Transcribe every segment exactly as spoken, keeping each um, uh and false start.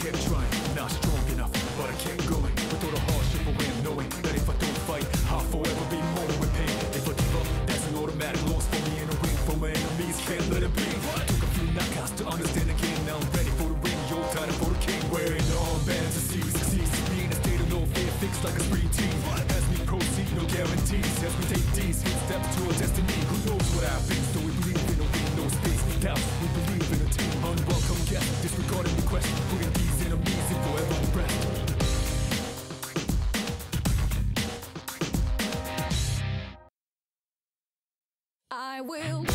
kept trying, not strong enough, but I kept going. With all the hardship I went, knowing that if I don't fight, I'll forever be moaning with pain. If I give up, that's an automatic loss for me in a ring. For my enemies, can't let it be. Took a few knockouts to understand again. Now I'm ready for the ring, yo, title for the king. Wearing all bands to see who succeeds. Being a state of no fear, fixed like a spree team. As we proceed, no guarantees. As we take these steps to our destiny, who knows what I've been. So we believe in a win, no space, doubt. We believe in a team. Unwelcome guest, disregarding the question. Putting these enemies in forever rest. I will win my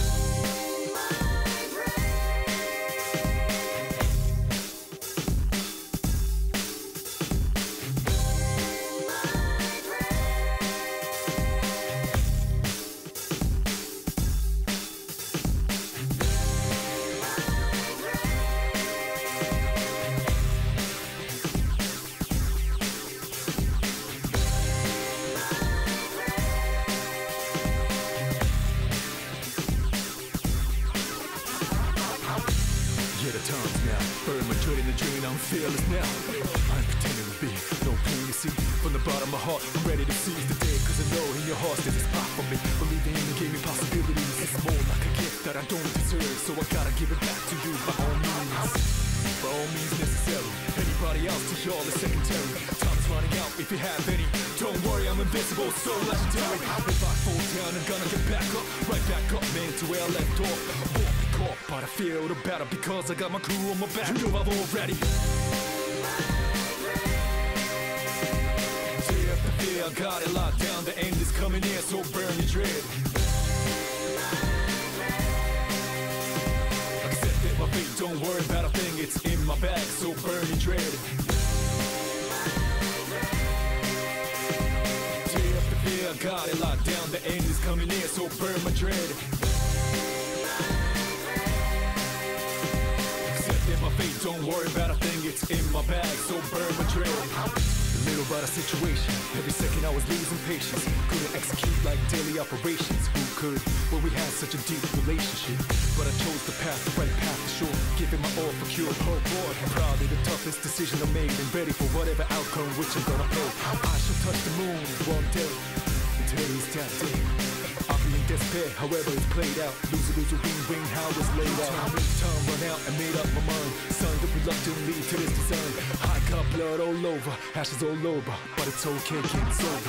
fearless now. I'm pretending to be no pain you see. From the bottom of my heart, I'm ready to seize the day. Cause I know in your heart that it's pop for me. Believing you gave me possibilities. It's more like a gift that I don't deserve. So I gotta give it back to you by all means. By all means necessary. Anybody else to y'all is secondary. Time's running out if you have any. Don't worry, I'm invincible, so legendary. If I fall down, I'm gonna get back up. Right back up, man, to where I left off. But I feel the battle because I got my crew on my back. You know I've already fear after fear, I got it locked down. The end is coming in, so burn your dread. Accept it, my fate, don't worry about a thing. It's in my bag, so burn your dread. Fear after fear, I got it locked down. The end is coming in, so burn my dread. My fate, don't worry about a thing, it's in my bag, so burn my dread. Little about a situation, every second I was losing patience. Couldn't execute like daily operations. Who could, when well, we had such a deep relationship? But I chose the path, the right path for sure. Giving my all for cure, her reward. Probably the toughest decision I made, and ready for whatever outcome which I'm gonna pay. I shall touch the moon one day, and today is that day. Despair, however it's played out. Loser, loser, win, win, how it's laid out. Time run out and made up my mind. Signed up reluctantly to this design. I got blood all over, ashes all over, but it's okay, it's over.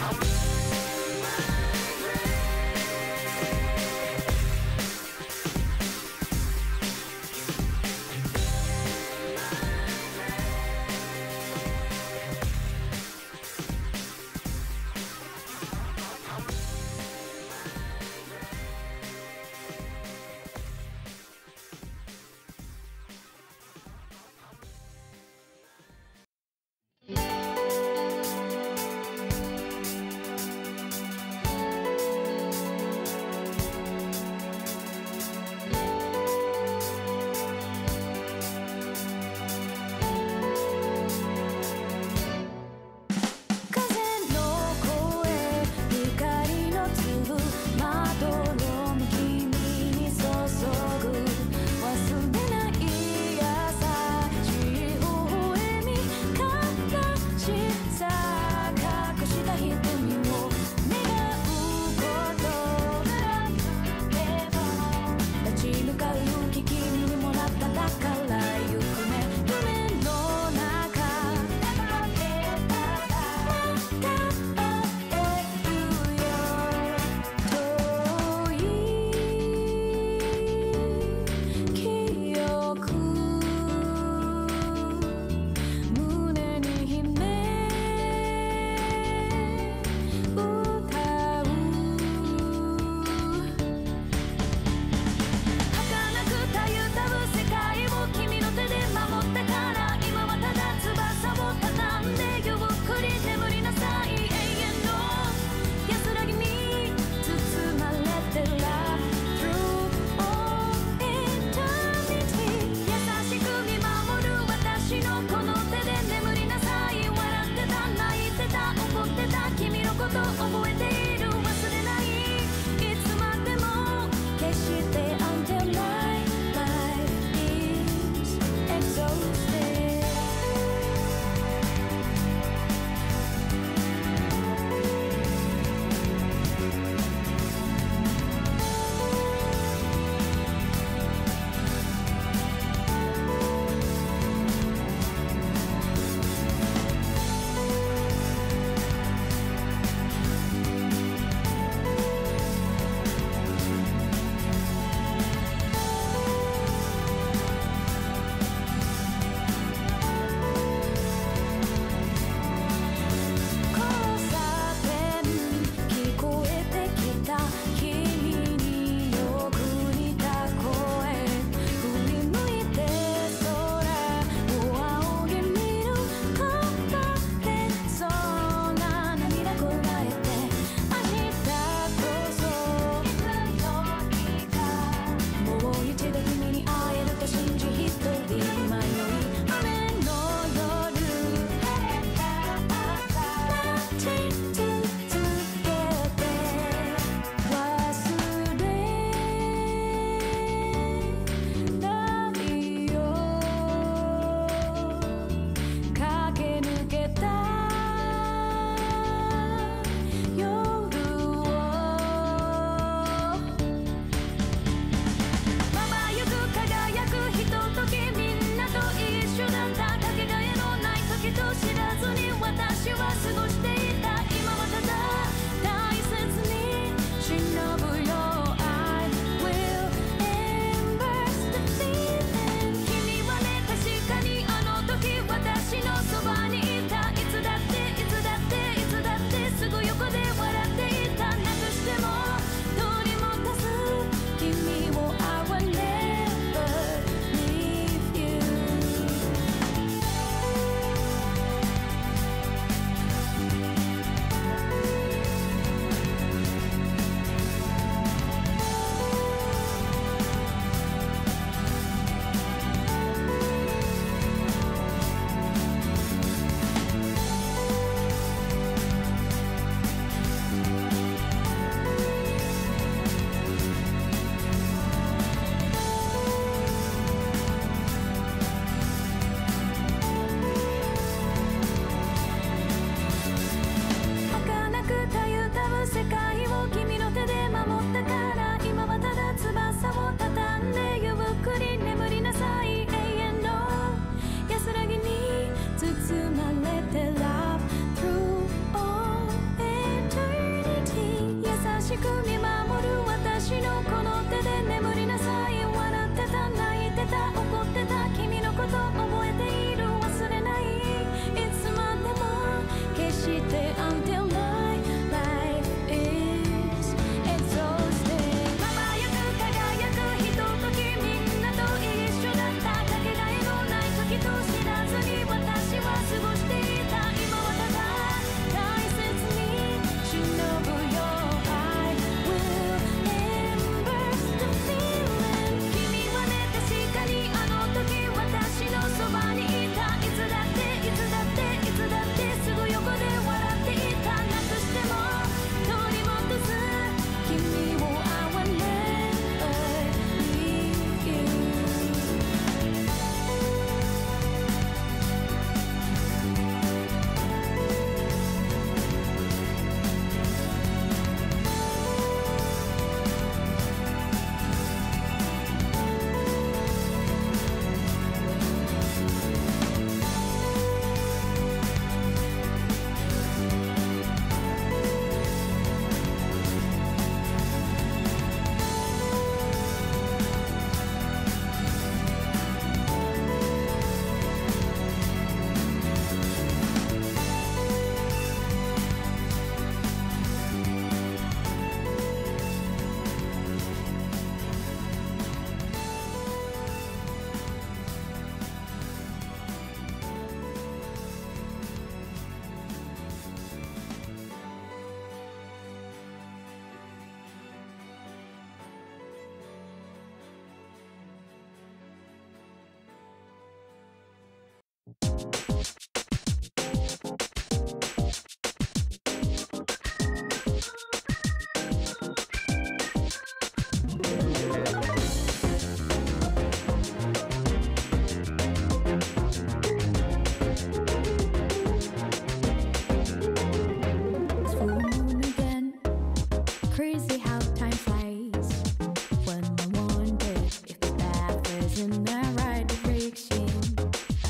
in the right direction.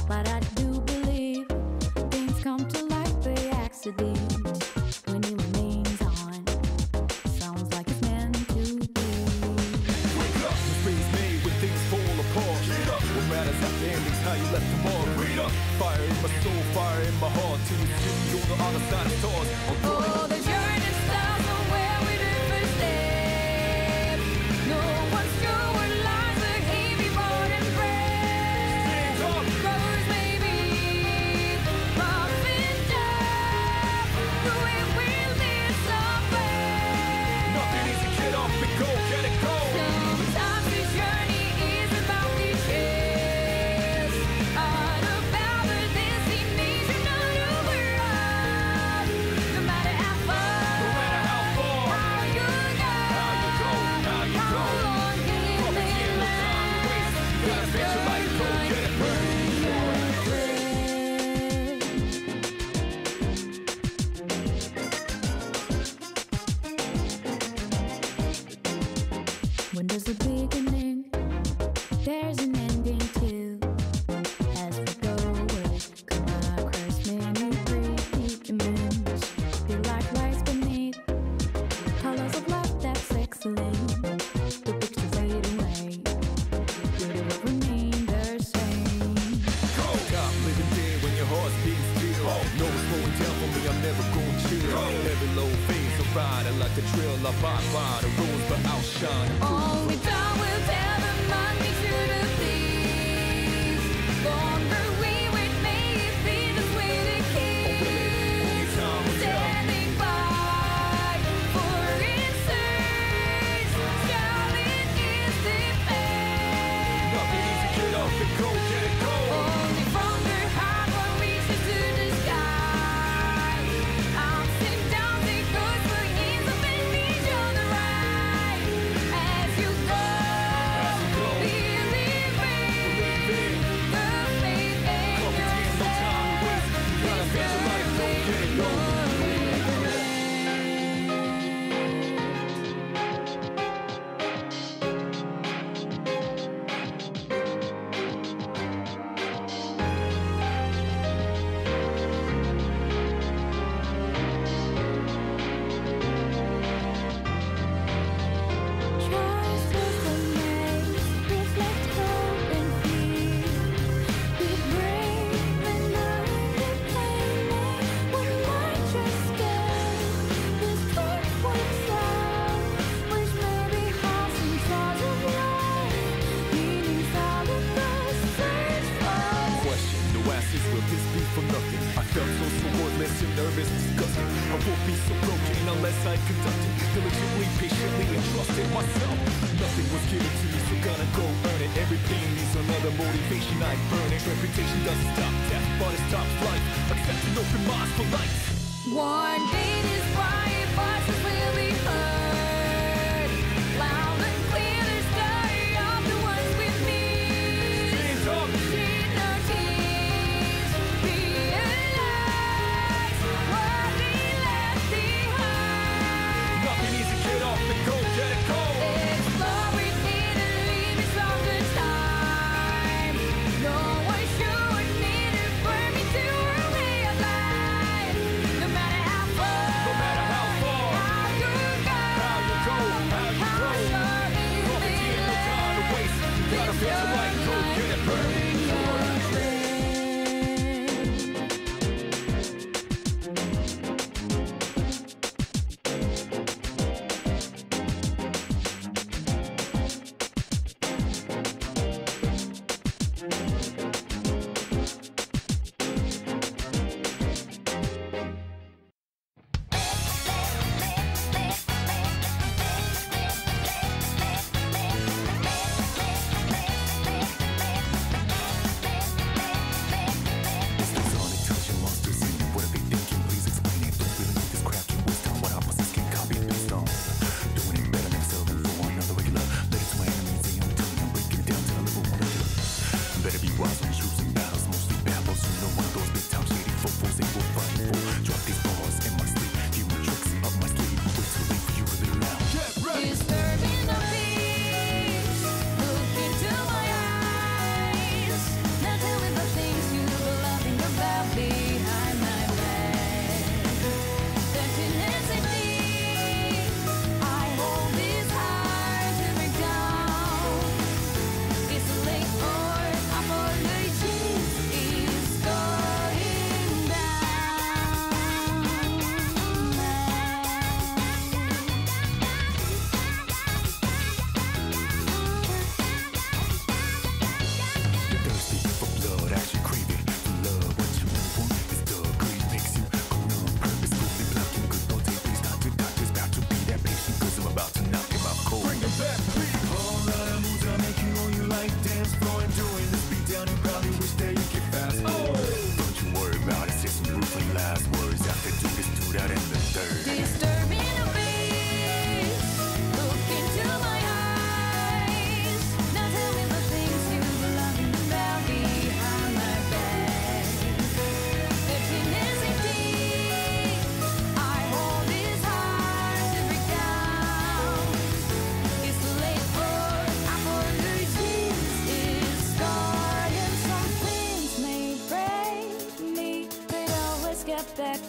But I do believe things come to life by accident. When it remains on, sounds like it's meant to be. Wake up, the space made when things fall apart. Get up, what matters at the end is how you left the mark. Read up, fire in my soul, fire in my heart. Till you see you're the other side of stars. Oh, the journey starts on where we do first day. Look into my eyes.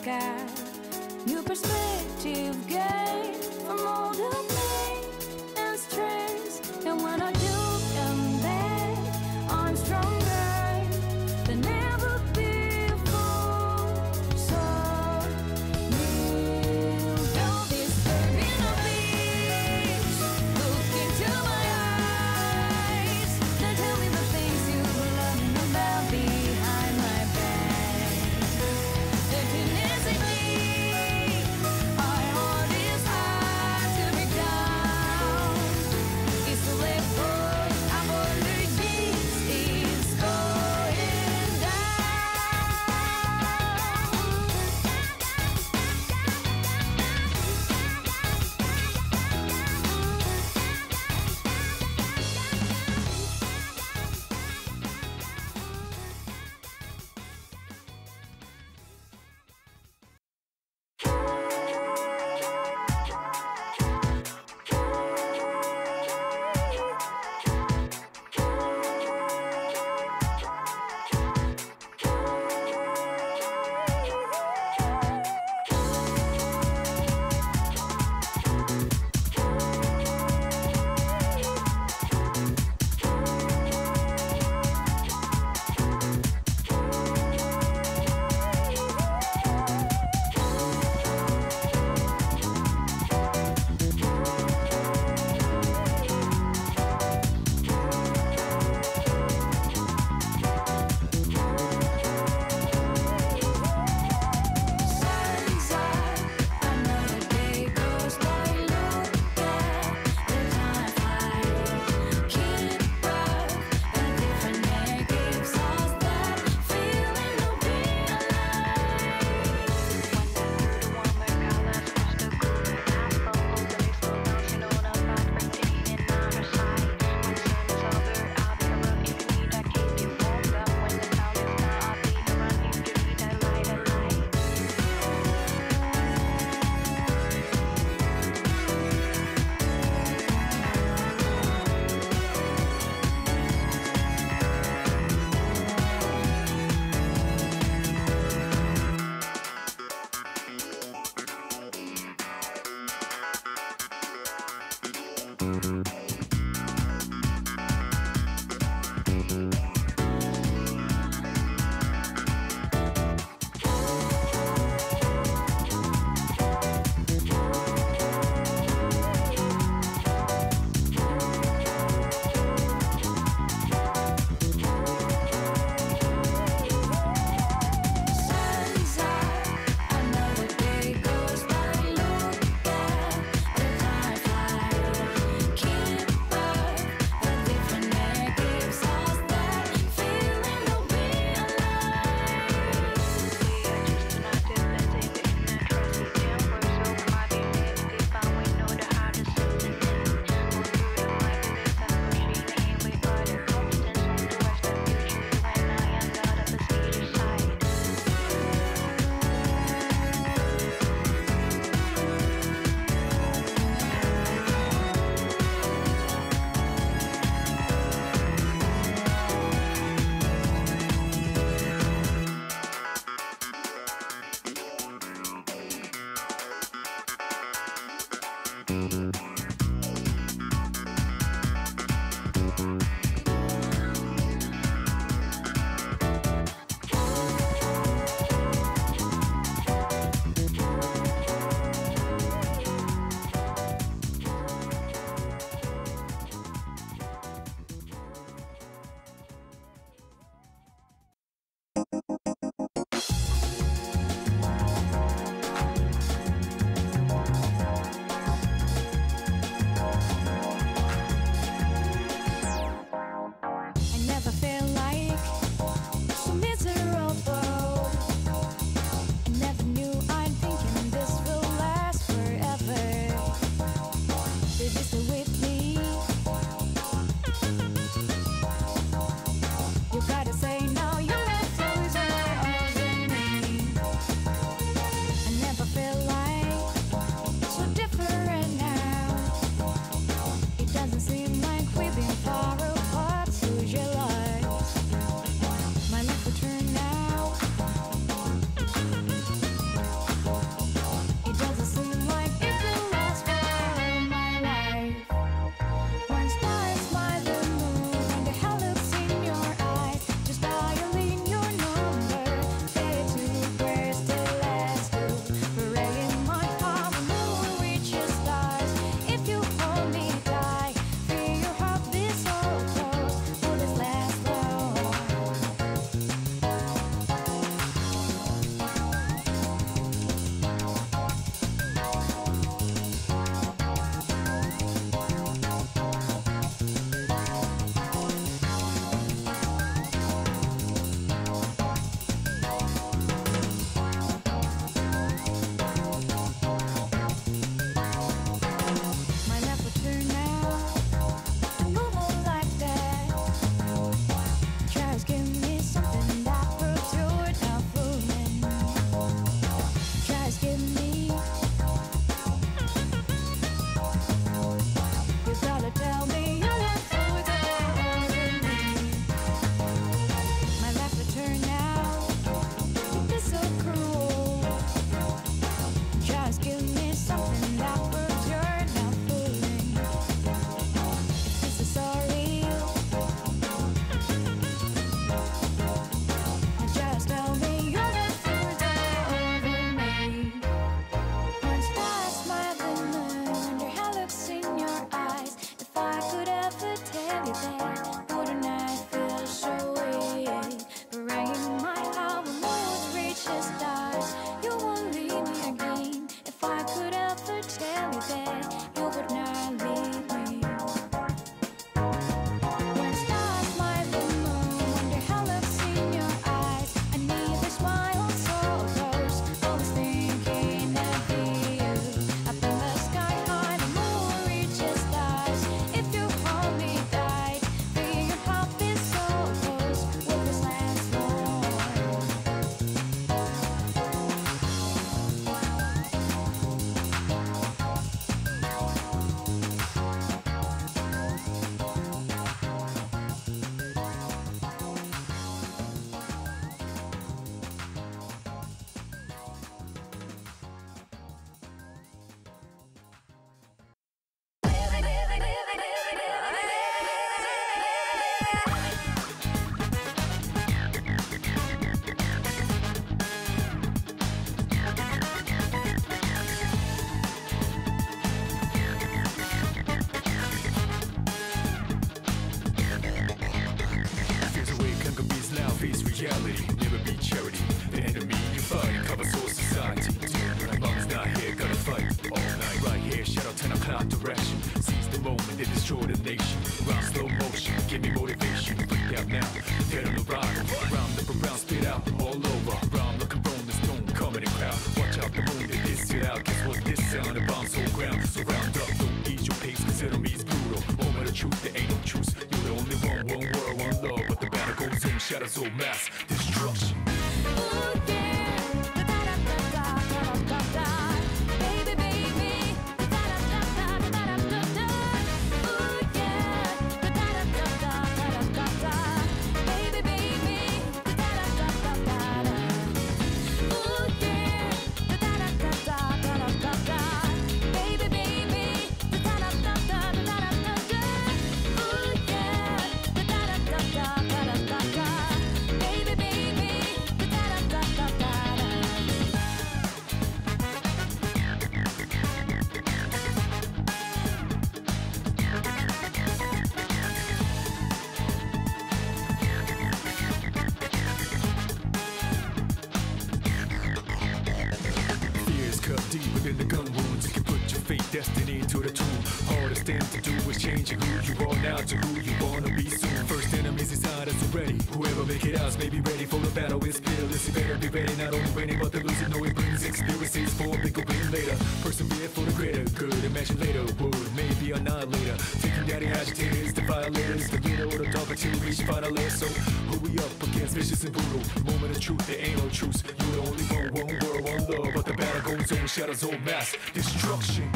sky. New perspective gained from all the pain and stress. And when I do come back, I'm stronger than ever before. So kneel, don't be stirring of peace. Look into my eyes. Now tell me the things you were loving about behind my back. That you need me. It's the way forward, I will lose these. reality, never be charity. The enemy you fight, cover source society. When the bomb's not here, gotta fight all night. Right here, shadow turn our cloud direction. Seize the moment, they destroy the nation. Round slow motion, give me motivation. Freak out now, get on the ride. Round up and round, spit out all over. Round like a bonus, don't come in the crowd. Watch out the moon, they diss it out. Guess what this sound, the bomb's on ground. So round up, don't ease your pace, cause enemies brutal. Over the truth, there ain't no truth. You're the only one, one world, one love. But the battle goes in, shadows of mass destruction. Within the gun wounds, you can put your fate, destiny into the tomb. Hardest thing to do is changing who you are now to who you wanna be soon. First enemies inside us already. Whoever make it out may be ready for the battle. It's fearless, you better be ready. Not only winning, but the losing. No, it brings experiences for a bigger win later. Persevere for the greater good. Imagine later, would maybe or not later. Taking daddy agitators, the violators, the leader or the dog until we reach final layer. So who we up against? Vicious and brutal. Moment of truth, there ain't no truce. You're the only one, one world, one love. But the battle goes on. Shadows of mass destruction.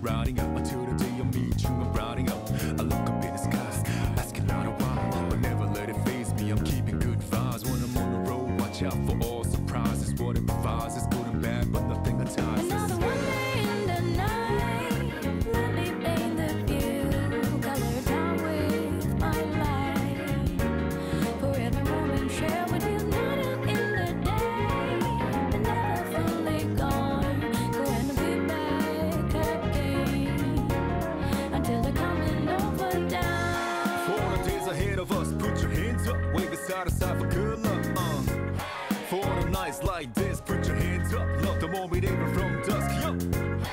Riding up until the day I meet you, I'm riding up. I look up in the skies, asking not a why. I'll never let it phase me, I'm keeping good vibes. When I'm on the road, watch out for all surprises. What it provides is good and bad, but nothing that ties us. Another one day in the night, let me paint the view, color down with my light. For every moment, share with you. Not in the day, and never fully gone. Us, put your hands up, wave it side to side for good luck. Uh. For the nights like this, put your hands up. Love the moment even from dusk. Yup,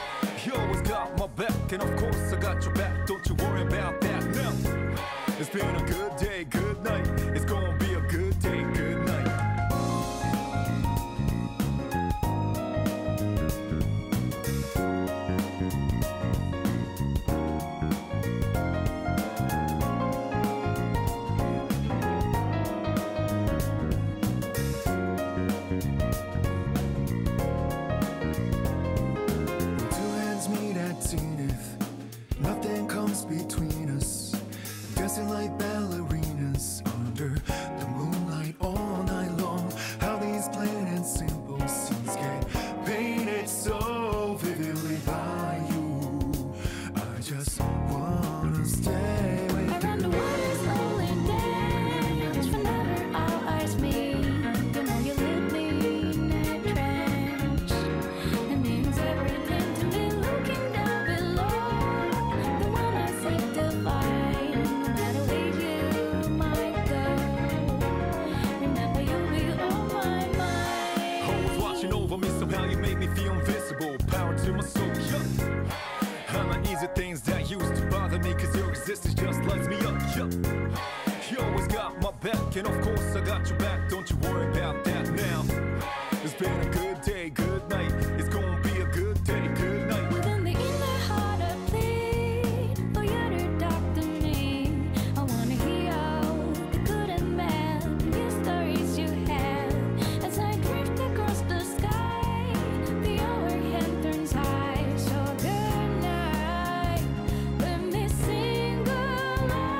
you always got my back, and of course I got your back. Don't you worry about that now. It's been a good day, good night. It's gonna be a good day, good night. Between us, dancing like ballerinas under And of course I got your back, don't you worry about that now. It's been a good day, good night. It's gonna be a good day, good night. Well, then in my heart I plead for you to talk to me. I wanna hear all the good and bad, the stories you had. As I drift across the sky, the overhead turns high. So good night, let me sing a lullaby.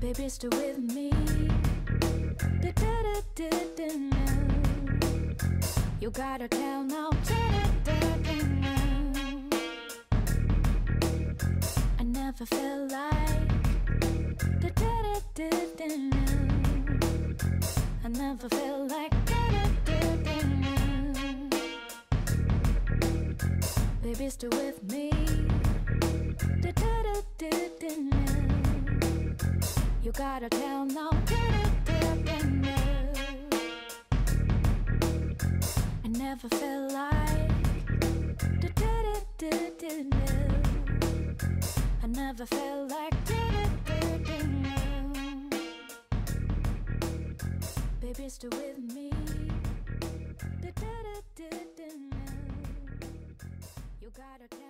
Baby, stay with me. gotta